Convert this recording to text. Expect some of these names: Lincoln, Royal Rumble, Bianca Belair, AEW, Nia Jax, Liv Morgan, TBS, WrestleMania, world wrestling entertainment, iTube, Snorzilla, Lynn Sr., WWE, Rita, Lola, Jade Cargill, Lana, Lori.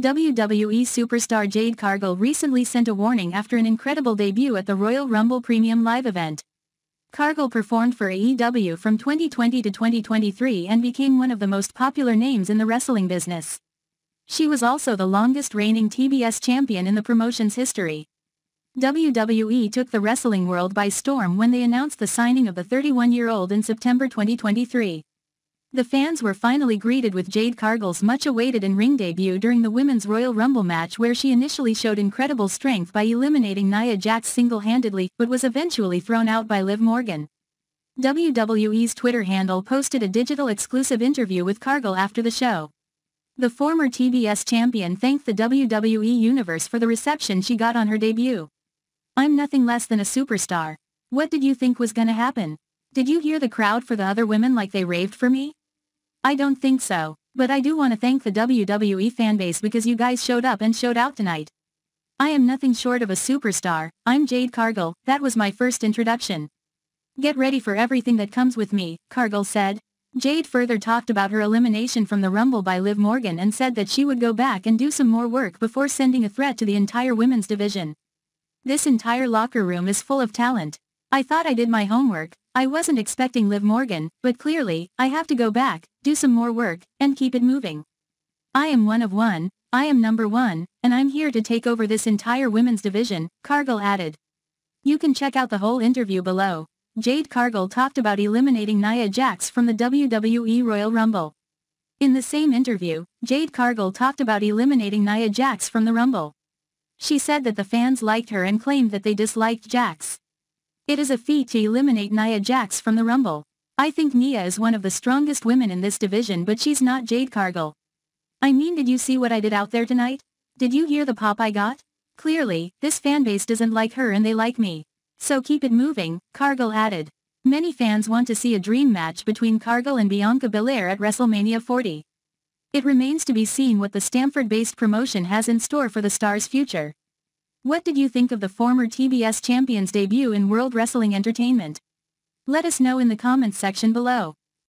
WWE superstar Jade Cargill recently sent a warning after an incredible debut at the Royal Rumble Premium Live event. Cargill performed for AEW from 2020 to 2023 and became one of the most popular names in the wrestling business. She was also the longest reigning TBS champion in the promotion's history. WWE took the wrestling world by storm when they announced the signing of the 31-year-old in September 2023. The fans were finally greeted with Jade Cargill's much-awaited in-ring debut during the Women's Royal Rumble match, where she initially showed incredible strength by eliminating Nia Jax single-handedly, but was eventually thrown out by Liv Morgan. WWE's Twitter handle posted a digital exclusive interview with Cargill after the show. The former TBS champion thanked the WWE Universe for the reception she got on her debut. "I'm nothing less than a superstar. What did you think was gonna happen? Did you hear the crowd for the other women like they raved for me? I don't think so, but I do want to thank the WWE fanbase because you guys showed up and showed out tonight. I am nothing short of a superstar. I'm Jade Cargill. That was my first introduction. Get ready for everything that comes with me," Cargill said. Jade further talked about her elimination from the Rumble by Liv Morgan and said that she would go back and do some more work before sending a threat to the entire women's division. "This entire locker room is full of talent. I thought I did my homework. I wasn't expecting Liv Morgan, but clearly, I have to go back, do some more work, and keep it moving. I am one of one, I am number one, and I'm here to take over this entire women's division," Cargill added. You can check out the whole interview below. Jade Cargill talked about eliminating Nia Jax from the WWE Royal Rumble. In the same interview, Jade Cargill talked about eliminating Nia Jax from the Rumble. She said that the fans liked her and claimed that they disliked Jax. "It is a feat to eliminate Nia Jax from the Rumble. I think Nia is one of the strongest women in this division, but she's not Jade Cargill. I mean, did you see what I did out there tonight? Did you hear the pop I got? Clearly, this fanbase doesn't like her and they like me. So keep it moving," Cargill added. Many fans want to see a dream match between Cargill and Bianca Belair at WrestleMania 40. It remains to be seen what the Stamford-based promotion has in store for the star's future. What did you think of the former TBS champion's debut in World Wrestling Entertainment? Let us know in the comments section below.